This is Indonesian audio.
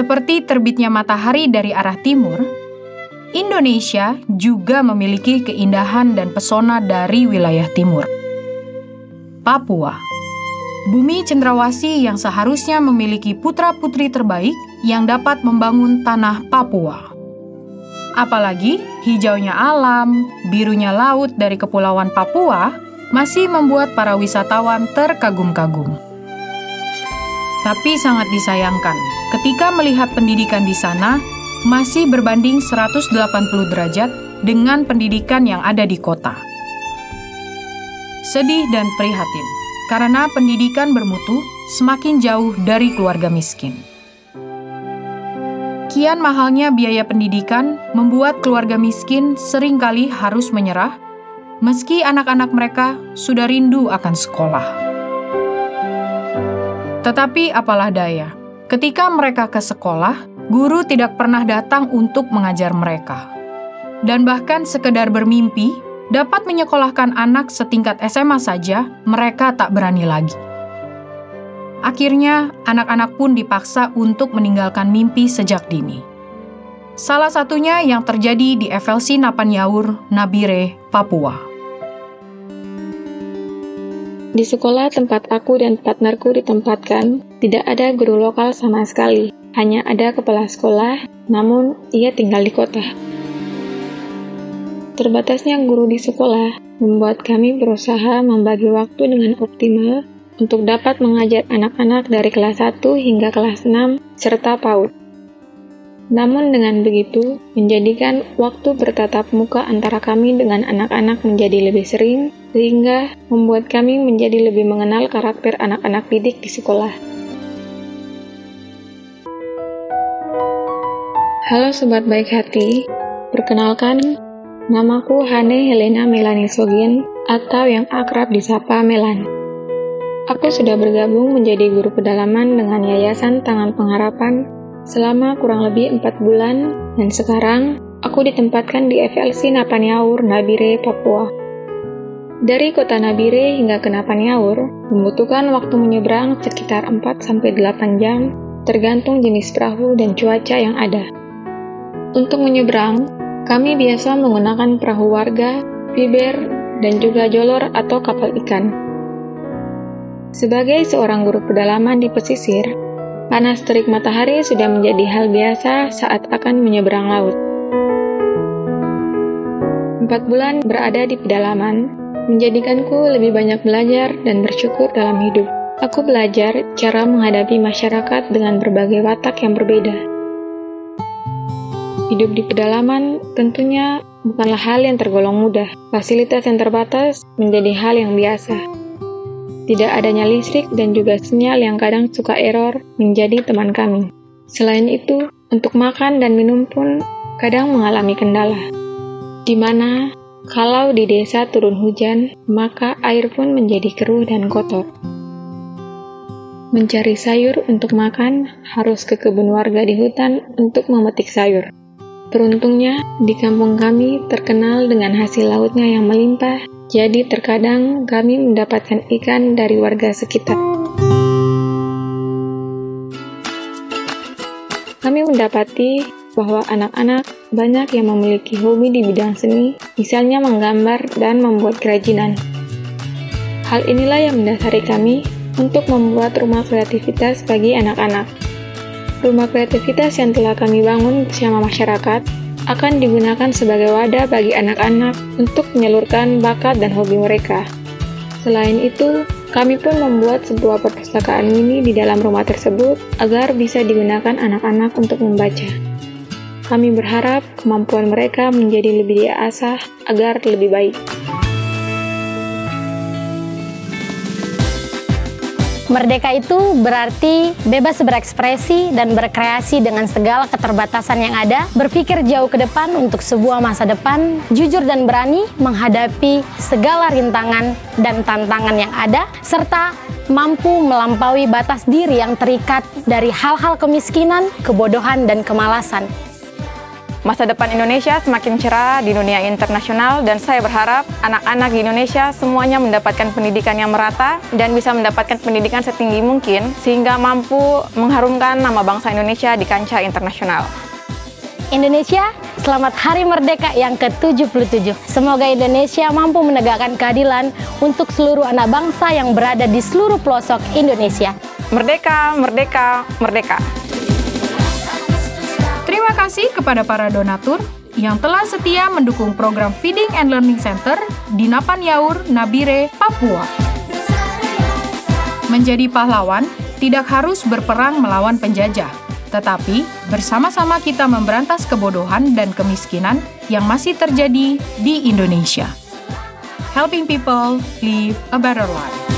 Seperti terbitnya matahari dari arah timur, Indonesia juga memiliki keindahan dan pesona dari wilayah timur. Papua, bumi Cendrawasih yang seharusnya memiliki putra-putri terbaik yang dapat membangun tanah Papua. Apalagi hijaunya alam, birunya laut dari kepulauan Papua masih membuat para wisatawan terkagum-kagum. Tapi sangat disayangkan, ketika melihat pendidikan di sana, masih berbanding 180 derajat dengan pendidikan yang ada di kota. Sedih dan prihatin, karena pendidikan bermutu semakin jauh dari keluarga miskin. Kian mahalnya biaya pendidikan membuat keluarga miskin seringkali harus menyerah, meski anak-anak mereka sudah rindu akan sekolah. Tetapi apalah daya, ketika mereka ke sekolah, guru tidak pernah datang untuk mengajar mereka. Dan bahkan sekedar bermimpi, dapat menyekolahkan anak setingkat SMA saja, mereka tak berani lagi. Akhirnya, anak-anak pun dipaksa untuk meninggalkan mimpi sejak dini. Salah satunya yang terjadi di FLC Napan Yaur, Nabire, Papua. Di sekolah tempat aku dan partnerku ditempatkan, tidak ada guru lokal sama sekali. Hanya ada kepala sekolah, namun ia tinggal di kota. Terbatasnya guru di sekolah membuat kami berusaha membagi waktu dengan optimal untuk dapat mengajar anak-anak dari kelas 1 hingga kelas 6 serta PAUD. Namun dengan begitu, menjadikan waktu bertatap muka antara kami dengan anak-anak menjadi lebih sering, sehingga membuat kami menjadi lebih mengenal karakter anak-anak didik di sekolah. Halo sobat baik hati, perkenalkan, namaku Hane Helena Melani Sogin atau yang akrab disapa Melan. Aku sudah bergabung menjadi guru pedalaman dengan Yayasan Tangan Pengharapan selama kurang lebih 4 bulan dan sekarang aku ditempatkan di FLC Napan Yaur, Nabire, Papua. Dari kota Nabire hingga ke Napan Yaur, membutuhkan waktu menyeberang sekitar 4-8 jam, tergantung jenis perahu dan cuaca yang ada. Untuk menyeberang, kami biasa menggunakan perahu warga, fiber, dan juga jolor atau kapal ikan. Sebagai seorang guru pedalaman di pesisir, panas terik matahari sudah menjadi hal biasa saat akan menyeberang laut. 4 bulan berada di pedalaman, menjadikanku lebih banyak belajar dan bersyukur dalam hidup. Aku belajar cara menghadapi masyarakat dengan berbagai watak yang berbeda. Hidup di pedalaman tentunya bukanlah hal yang tergolong mudah. Fasilitas yang terbatas menjadi hal yang biasa. Tidak adanya listrik dan juga sinyal yang kadang suka error menjadi teman kami. Selain itu, untuk makan dan minum pun kadang mengalami kendala. Di mana kalau di desa turun hujan, maka air pun menjadi keruh dan kotor. Mencari sayur untuk makan harus ke kebun warga di hutan untuk memetik sayur. Beruntungnya, di kampung kami terkenal dengan hasil lautnya yang melimpah, jadi terkadang kami mendapatkan ikan dari warga sekitar. Kami mendapati bahwa anak-anak banyak yang memiliki hobi di bidang seni, misalnya menggambar dan membuat kerajinan. Hal inilah yang mendasari kami untuk membuat rumah kreativitas bagi anak-anak. Rumah kreativitas yang telah kami bangun bersama masyarakat akan digunakan sebagai wadah bagi anak-anak untuk menyalurkan bakat dan hobi mereka. Selain itu, kami pun membuat sebuah perpustakaan mini di dalam rumah tersebut agar bisa digunakan anak-anak untuk membaca. Kami berharap kemampuan mereka menjadi lebih diasah agar lebih baik. Merdeka itu berarti bebas berekspresi dan berkreasi dengan segala keterbatasan yang ada, berpikir jauh ke depan untuk sebuah masa depan, jujur dan berani menghadapi segala rintangan dan tantangan yang ada, serta mampu melampaui batas diri yang terikat dari hal-hal kemiskinan, kebodohan, dan kemalasan. Masa depan Indonesia semakin cerah di dunia internasional dan saya berharap anak-anak di Indonesia semuanya mendapatkan pendidikan yang merata dan bisa mendapatkan pendidikan setinggi mungkin sehingga mampu mengharumkan nama bangsa Indonesia di kancah internasional. Indonesia, selamat Hari Merdeka yang ke-77. Semoga Indonesia mampu menegakkan keadilan untuk seluruh anak bangsa yang berada di seluruh pelosok Indonesia. Merdeka, merdeka, merdeka. Terima kasih kepada para donatur yang telah setia mendukung program Feeding and Learning Center di Napan Yaur, Nabire, Papua. Menjadi pahlawan tidak harus berperang melawan penjajah. Tetapi, bersama-sama kita memberantas kebodohan dan kemiskinan yang masih terjadi di Indonesia. Helping people live a better life.